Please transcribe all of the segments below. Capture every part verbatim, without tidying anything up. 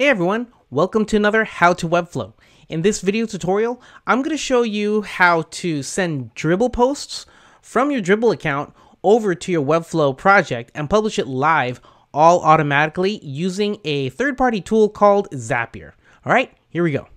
Hey everyone, welcome to another How to Webflow. In this video tutorial, I'm going to show you how to send Dribbble posts from your Dribbble account over to your Webflow project and publish it live all automatically using a third-party tool called Zapier. All right, here we go.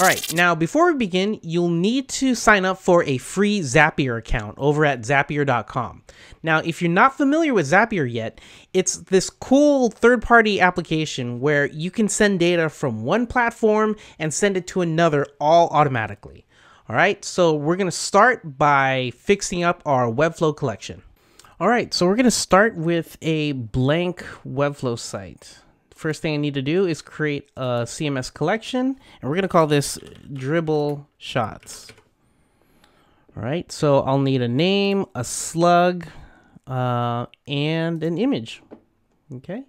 All right, now before we begin, you'll need to sign up for a free Zapier account over at zapier dot com. Now, if you're not familiar with Zapier yet, it's this cool third-party application where you can send data from one platform and send it to another all automatically. All right, so we're gonna start by fixing up our Webflow collection. All right, so we're gonna start with a blank Webflow site. First thing I need to do is create a C M S collection, and we're gonna call this Dribbble Shots. All right, so I'll need a name, a slug, uh, and an image. Okay,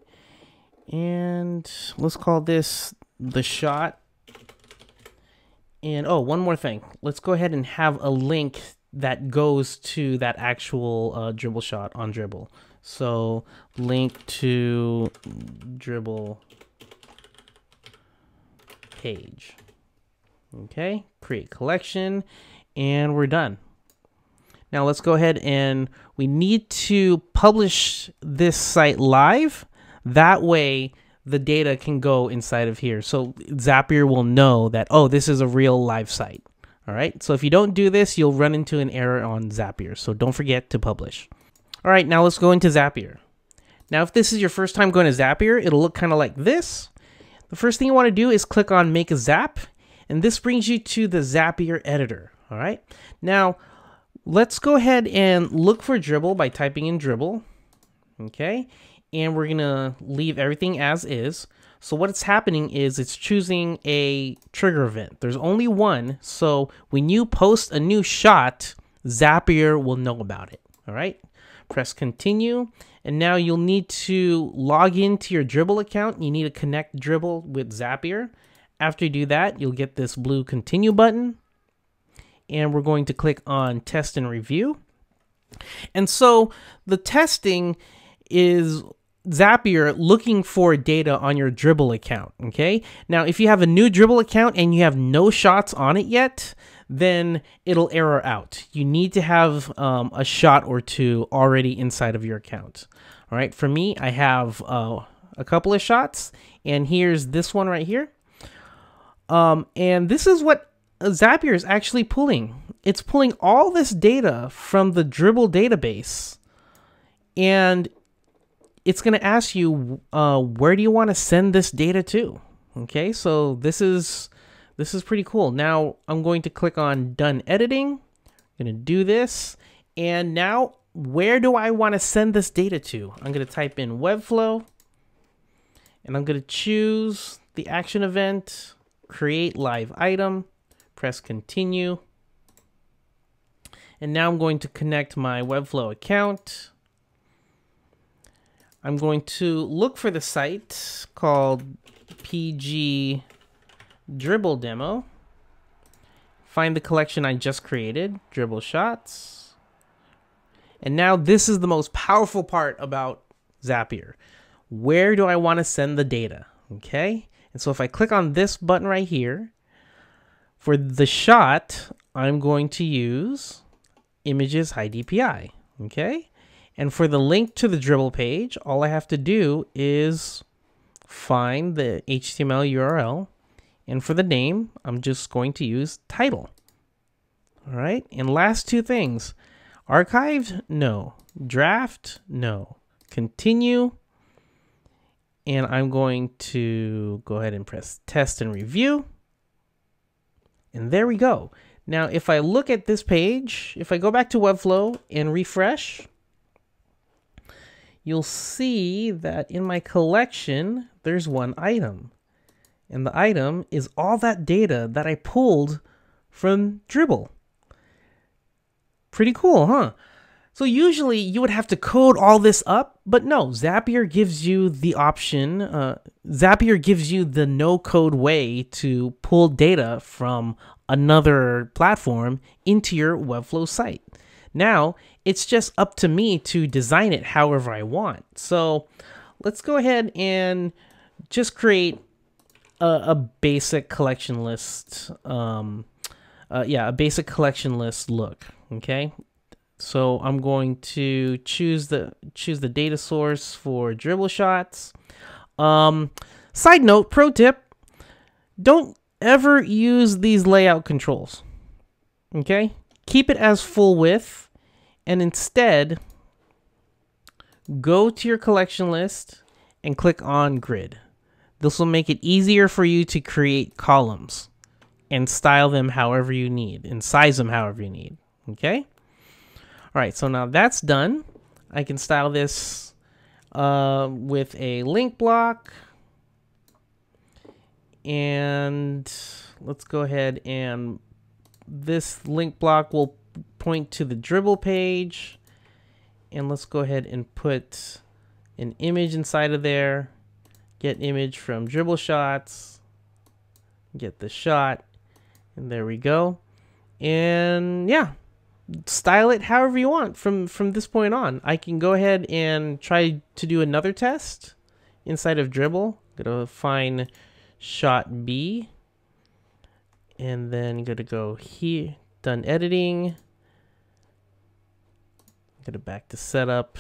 and let's call this the shot. And oh, one more thing. Let's go ahead and have a link that goes to that actual uh, Dribbble shot on Dribbble. So link to Dribbble page. Okay, create collection, and we're done. Now let's go ahead and we need to publish this site live. That way the data can go inside of here. So Zapier will know that, oh, this is a real live site. All right, so if you don't do this, you'll run into an error on Zapier. So don't forget to publish. All right, now let's go into Zapier. Now, if this is your first time going to Zapier, it'll look kind of like this. The first thing you want to do is click on Make a Zap, and this brings you to the Zapier editor, all right? Now, let's go ahead and look for Dribbble by typing in Dribbble, okay? And we're gonna leave everything as is. So what's happening is it's choosing a trigger event. There's only one, so when you post a new shot, Zapier will know about it, all right? Press continue, and now you'll need to log into your Dribbble account. You need to connect Dribbble with Zapier. After you do that, you'll get this blue continue button, and we're going to click on test and review. And so the testing is Zapier looking for data on your Dribbble account, okay? Now, if you have a new Dribbble account and you have no shots on it yet, then it'll error out. You need to have um, a shot or two already inside of your account. All right, for me, I have uh, a couple of shots, and here's this one right here. Um, and this is what Zapier is actually pulling. It's pulling all this data from the Dribbble database, and it's going to ask you, uh, where do you want to send this data to? Okay, so this is this is pretty cool. Now I'm going to click on Done Editing. I'm going to do this, and now where do I want to send this data to? I'm going to type in Webflow, and I'm going to choose the action event, create live item, press continue, and now I'm going to connect my Webflow account. I'm going to look for the site called P G Dribbble Demo, find the collection I just created, Dribbble Shots. And now this is the most powerful part about Zapier. Where do I want to send the data? Okay, and so if I click on this button right here, for the shot, I'm going to use images high D P I, okay? And for the link to the Dribbble page, all I have to do is find the H T M L U R L. And for the name, I'm just going to use title. All right. And last two things. Archived? No. Draft? No. Continue. And I'm going to go ahead and press test and review. And there we go. Now, if I look at this page, if I go back to Webflow and refresh, you'll see that in my collection, there's one item. And the item is all that data that I pulled from Dribbble. Pretty cool, huh? So usually you would have to code all this up, but no, Zapier gives you the option. Uh, Zapier gives you the no-code way to pull data from another platform into your Webflow site. Now, It's just up to me to design it however I want. So let's go ahead and just create a, a basic collection list. Um, uh, yeah, a basic collection list look. Okay. So I'm going to choose the choose the data source for Dribbble shots. Um, side note, pro tip, don't ever use these layout controls. Okay? Keep it as full width, and instead go to your collection list and click on grid. This will make it easier for you to create columns and style them however you need and size them however you need. Okay? Alright, so now that's done. I can style this uh, with a link block. And let's go ahead, and this link block will point to the Dribbble page. And let's go ahead and put an image inside of there. Get image from Dribbble shots. Get the shot. And there we go. And yeah. Style it however you want from from this point on. I can go ahead and try to do another test inside of Dribbble. Gonna find shot B, and then gonna go here. Done editing. Gonna back to setup.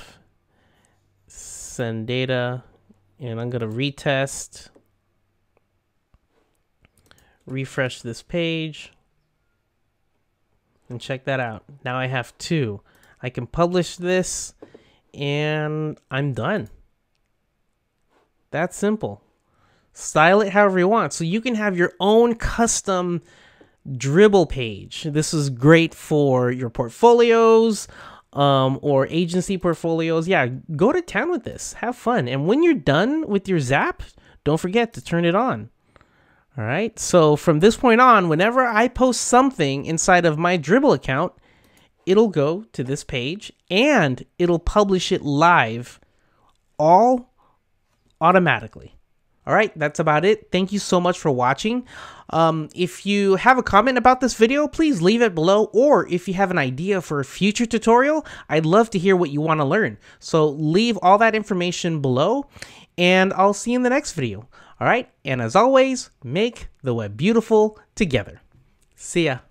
Send data, and I'm gonna retest. Refresh this page. And check that out. Now I have two. I can publish this and I'm done. That's simple. Style it however you want. So you can have your own custom Dribbble page. This is great for your portfolios um, or agency portfolios. Yeah, go to town with this. Have fun. And when you're done with your Zap, don't forget to turn it on. All right, so from this point on, whenever I post something inside of my Dribbble account, it'll go to this page and it'll publish it live, all automatically. All right, that's about it. Thank you so much for watching. Um, if you have a comment about this video, please leave it below. Or if you have an idea for a future tutorial, I'd love to hear what you want to learn. So leave all that information below, and I'll see you in the next video. All right, and as always, make the web beautiful together. See ya.